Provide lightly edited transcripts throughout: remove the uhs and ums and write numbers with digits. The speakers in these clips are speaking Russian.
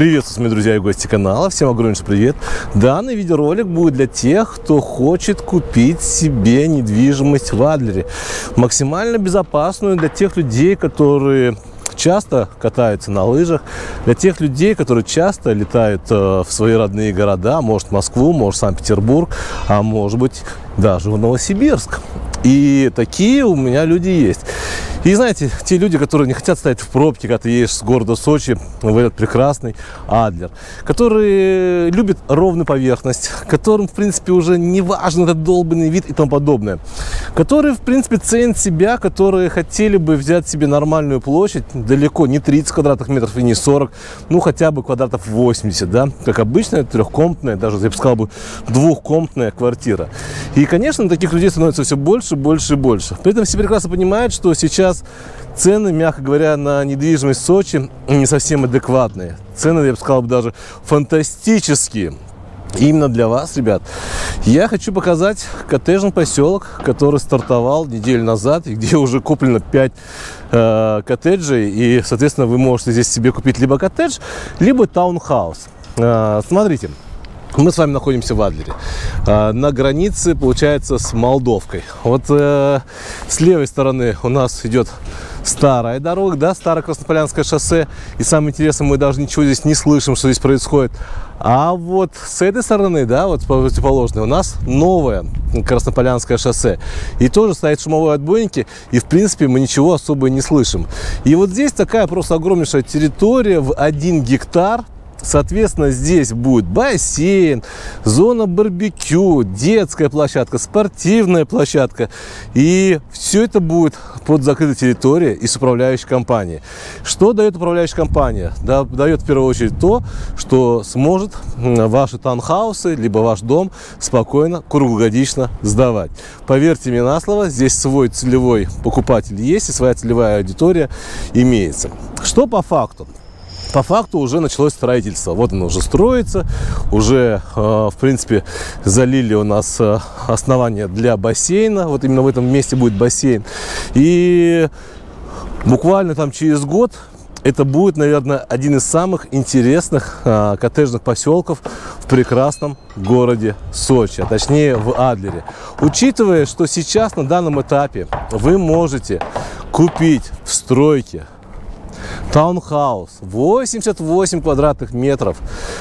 Приветствую, мои друзья и гости канала. Всем огромнейший привет. Данный видеоролик будет для тех, кто хочет купить себе недвижимость в Адлере. Максимально безопасную для тех людей, которые часто катаются на лыжах, для тех людей, которые часто летают в свои родные города, может, Москву, может, Санкт-Петербург, а может быть, даже в Новосибирск. И такие у меня люди есть. И знаете, те люди, которые не хотят стоять в пробке, когда ты едешь с города Сочи в этот прекрасный Адлер, которые любят ровную поверхность, которым, в принципе, уже не важен этот долбанный вид и тому подобное, которые, в принципе, ценят себя, которые хотели бы взять себе нормальную площадь, далеко не 30 квадратных метров и не 40, ну, хотя бы квадратов 80, да, как обычная трехкомнатная, даже, я бы сказал, двухкомнатная квартира. И, конечно, таких людей становится все больше, больше и больше. При этом все прекрасно понимают, что сейчас цены, мягко говоря, на недвижимость в Сочи не совсем адекватные. Цены, я бы сказал, даже фантастические. Именно для вас, ребят, я хочу показать коттеджный поселок, который стартовал неделю назад, и где уже куплено 5 коттеджей. И, соответственно, вы можете здесь себе купить либо коттедж, либо таунхаус. Смотрите. Мы с вами находимся в Адлере, на границе, получается, с Молдовкой. Вот с левой стороны у нас идет старая дорога, да, старое Краснополянское шоссе. И самое интересное, мы даже ничего здесь не слышим, что здесь происходит. А вот с этой стороны, да, вот противоположной, у нас новое Краснополянское шоссе. И тоже стоят шумовые отбойники, и, в принципе, мы ничего особо не слышим. И вот здесь такая просто огромнейшая территория в 1 гектар. Соответственно, здесь будет бассейн, зона барбекю, детская площадка, спортивная площадка. И все это будет под закрытой территорией и с управляющей компанией. Что дает управляющая компания? Да, дает в первую очередь то, что сможет ваши таунхаусы, либо ваш дом спокойно, круглогодично сдавать. Поверьте мне на слово, здесь свой целевой покупатель есть и своя целевая аудитория имеется. Что по факту? По факту уже началось строительство. Вот оно уже строится, уже, в принципе, залили у нас основание для бассейна. Вот именно в этом месте будет бассейн. И буквально там через год это будет, наверное, один из самых интересных коттеджных поселков в прекрасном городе Сочи, а точнее в Адлере. Учитывая, что сейчас на данном этапе вы можете купить в стройке таунхаус 88 квадратных метров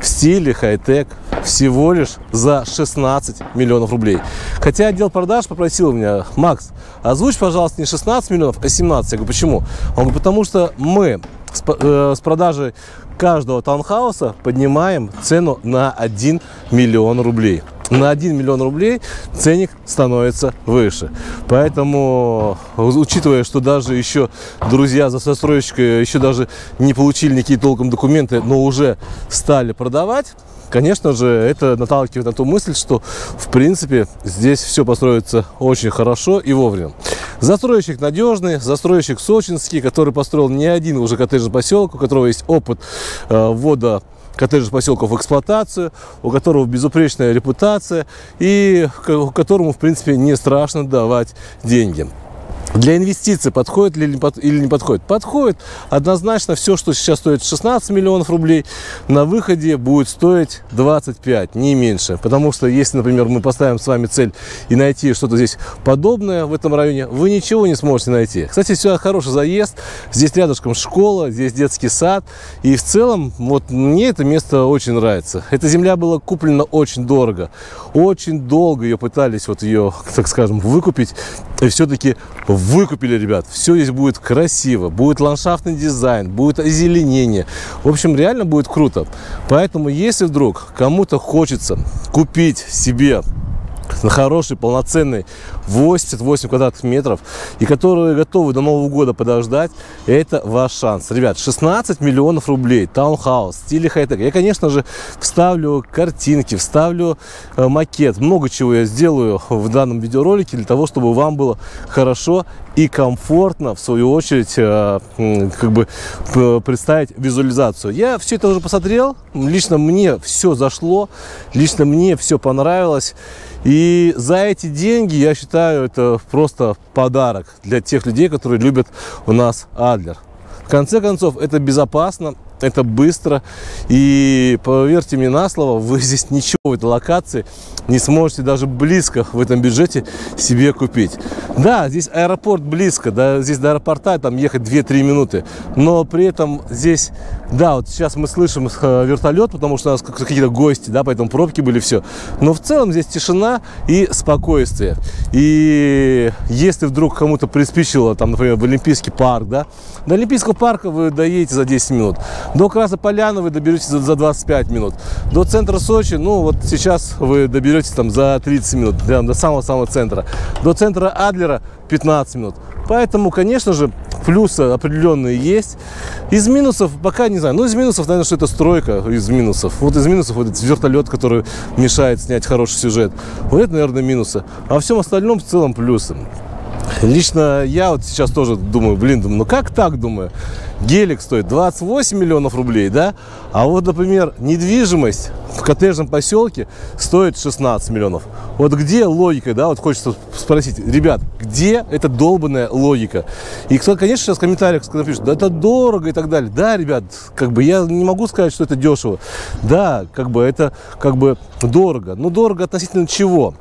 в стиле хай-тек всего лишь за 16 миллионов рублей. Хотя отдел продаж попросил меня: Макс, озвучь, пожалуйста, не 16 миллионов, а 17. Я говорю, почему? Он говорит, потому что мы с продажи каждого таунхауса поднимаем цену на 1 миллион рублей. На 1 миллион рублей ценник становится выше. Поэтому, учитывая, что даже еще друзья за застройщиком еще даже не получили никакие толком документы, но уже стали продавать, конечно же, это наталкивает на ту мысль, что, в принципе, здесь все построится очень хорошо и вовремя. Застройщик надежный, застройщик сочинский, который построил не один уже коттеджный поселок, у которого есть опыт ввода коттеджных поселков в эксплуатацию, у которого безупречная репутация и которому, в принципе, не страшно давать деньги. Для инвестиций подходит или не подходит? Подходит. Однозначно, все, что сейчас стоит 16 миллионов рублей, на выходе будет стоить 25, не меньше. Потому что, если, например, мы поставим с вами цель и найти что-то здесь подобное в этом районе, вы ничего не сможете найти. Кстати, сюда хороший заезд. Здесь рядышком школа, здесь детский сад. И в целом, вот мне это место очень нравится. Эта земля была куплена очень дорого. Очень долго ее пытались, вот ее, так скажем, выкупить. И все-таки выкупили, ребят. Все здесь будет красиво, будет ландшафтный дизайн, будет озеленение. В общем, реально будет круто. Поэтому, если вдруг кому-то хочется купить себе хороший, полноценный 88 квадратных метров, и которые готовы до Нового года подождать, это ваш шанс. Ребят, 16 миллионов рублей, таунхаус, в стиле хай-тек. Я, конечно же, вставлю картинки, вставлю макет. Много чего я сделаю в данном видеоролике для того, чтобы вам было хорошо и комфортно, в свою очередь, как бы представить визуализацию. Я все это уже посмотрел. Лично мне все зашло, лично мне все понравилось. И за эти деньги, я считаю, это просто подарок для тех людей, которые любят у нас Адлер. В конце концов, это безопасно, это быстро. И поверьте мне на слово, вы здесь ничего в этой локации не сможете даже близко в этом бюджете себе купить. Да, здесь аэропорт близко, да, здесь до аэропорта там ехать 2-3 минуты, но при этом здесь, да, вот сейчас мы слышим вертолет, потому что у нас какие-то гости, да, поэтому пробки были, все. Но в целом здесь тишина и спокойствие. И если вдруг кому-то приспичило, там, например, в Олимпийский парк, да, до Олимпийского парка вы доедете за 10 минут, до Красной поляны вы доберетесь за 25 минут, до центра Сочи, ну, вот сейчас вы доберетесь там за 30 минут, да, до самого-самого центра, до центра Адлера 15 минут. Поэтому, конечно же, плюсы определенные есть. Из минусов пока не знаю. Ну, из минусов, наверное, что это стройка из минусов. Вот из минусов вот этот вертолет, который мешает снять хороший сюжет. Вот это, наверное, минусы. А во всем остальном в целом плюсы. Лично я вот сейчас тоже думаю, блин, ну как так, думаю, гелик стоит 28 миллионов рублей, да, а вот, например, недвижимость в коттеджном поселке стоит 16 миллионов. Вот где логика, да, вот хочется спросить, ребят, где эта долбанная логика? И кто, конечно, сейчас в комментариях напишет, да это дорого и так далее. Да, ребят, как бы я не могу сказать, что это дешево. Да, как бы это как бы дорого. Но дорого относительно чего?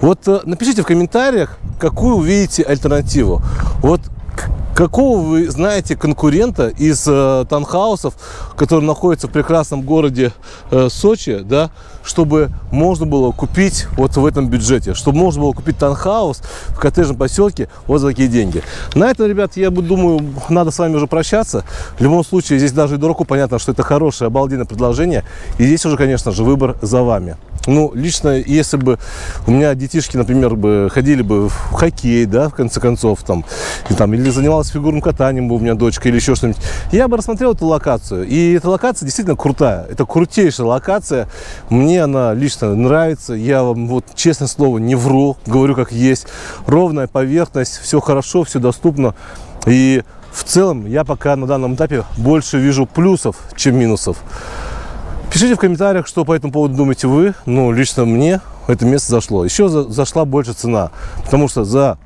Вот напишите в комментариях, какую вы видите альтернативу. Вот какого вы знаете конкурента из таунхаусов, который находится в прекрасном городе Сочи, да, чтобы можно было купить вот в этом бюджете, чтобы можно было купить таунхаус в коттеджном поселке вот за такие деньги. На этом, ребят, я думаю, надо с вами уже прощаться. В любом случае, здесь даже и дураку понятно, что это хорошее, обалденное предложение. И здесь уже, конечно же, выбор за вами. Ну, лично, если бы у меня детишки, например, бы ходили бы в хоккей, да, в конце концов, там, и, там или занималась фигурным катанием бы у меня дочка, или еще что-нибудь, я бы рассмотрел эту локацию. И эта локация действительно крутая. Это крутейшая локация. Мне она лично нравится. Я вам, вот, честное слово, не вру. Говорю, как есть. Ровная поверхность, все хорошо, все доступно. И в целом я пока на данном этапе больше вижу плюсов, чем минусов. Пишите в комментариях, что по этому поводу думаете вы. Ну, лично мне это место зашло. Еще зашла больше цена. Потому что за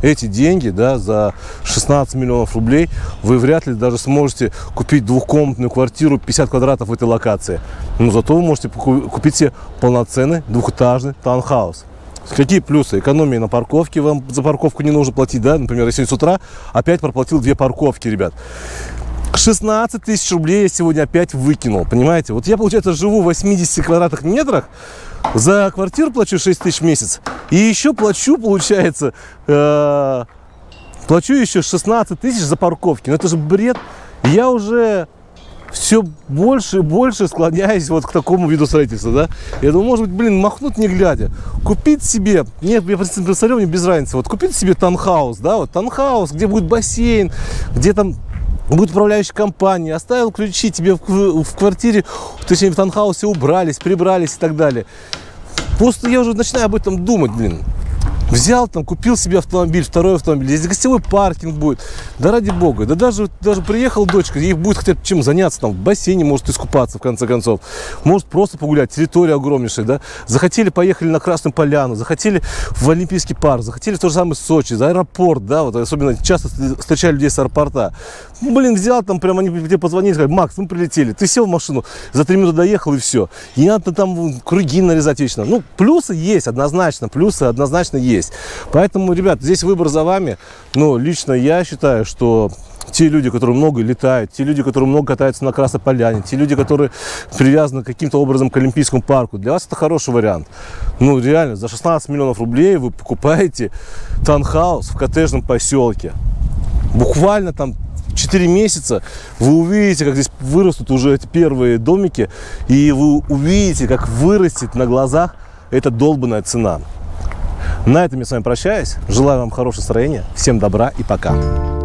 эти деньги, да, за 16 миллионов рублей вы вряд ли даже сможете купить двухкомнатную квартиру 50 квадратов в этой локации. Но зато вы можете купить себе полноценный двухэтажный таунхаус. Какие плюсы? Экономия на парковке. Вам за парковку не нужно платить, да? Например, я сегодня с утра опять проплатил 2 парковки, ребят. 16 тысяч рублей я сегодня опять выкинул, понимаете? Вот я, получается, живу в 80 квадратных метрах, за квартиру плачу 6 тысяч в месяц, и еще плачу, получается, плачу еще 16 тысяч за парковки. Но это же бред. Я уже все больше и больше склоняюсь вот к такому виду строительства, да? Я думаю, может быть, блин, махнуть не глядя, купить себе, нет, я представляю, мне без разницы, вот купить себе таунхаус, да, вот таунхаус, где будет бассейн, где там будет управляющая компания, оставил ключи, тебе в квартире, точнее в таунхаусе убрались, прибрались и так далее. Просто я уже начинаю об этом думать, блин. Взял там, купил себе автомобиль, второй автомобиль, здесь гостевой паркинг будет. Да ради бога, да даже приехала дочка, ей будет хотя бы чем заняться, там в бассейне может искупаться, в конце концов. Может просто погулять, территория огромнейшая, да. Захотели, поехали на Красную поляну, захотели в Олимпийский парк, захотели в то же самое Сочи, за аэропорт, да, вот особенно часто встречаю людей с аэропорта. Блин, взял там, прям они тебе позвонили, сказали, Макс, мы прилетели, ты сел в машину, за 3 минуты доехал и все. Не надо там круги нарезать вечно. Ну, плюсы есть однозначно, есть. Поэтому, ребят, здесь выбор за вами. Но лично я считаю, что те люди, которые много летают, те люди, которые много катаются на Красной поляне, те люди, которые привязаны каким-то образом к Олимпийскому парку, для вас это хороший вариант. Ну, реально, за 16 миллионов рублей вы покупаете таунхаус в коттеджном поселке. Буквально там 4 месяца вы увидите, как здесь вырастут уже эти первые домики, и вы увидите, как вырастет на глазах эта долбаная цена. На этом я с вами прощаюсь. Желаю вам хорошего настроения. Всем добра и пока.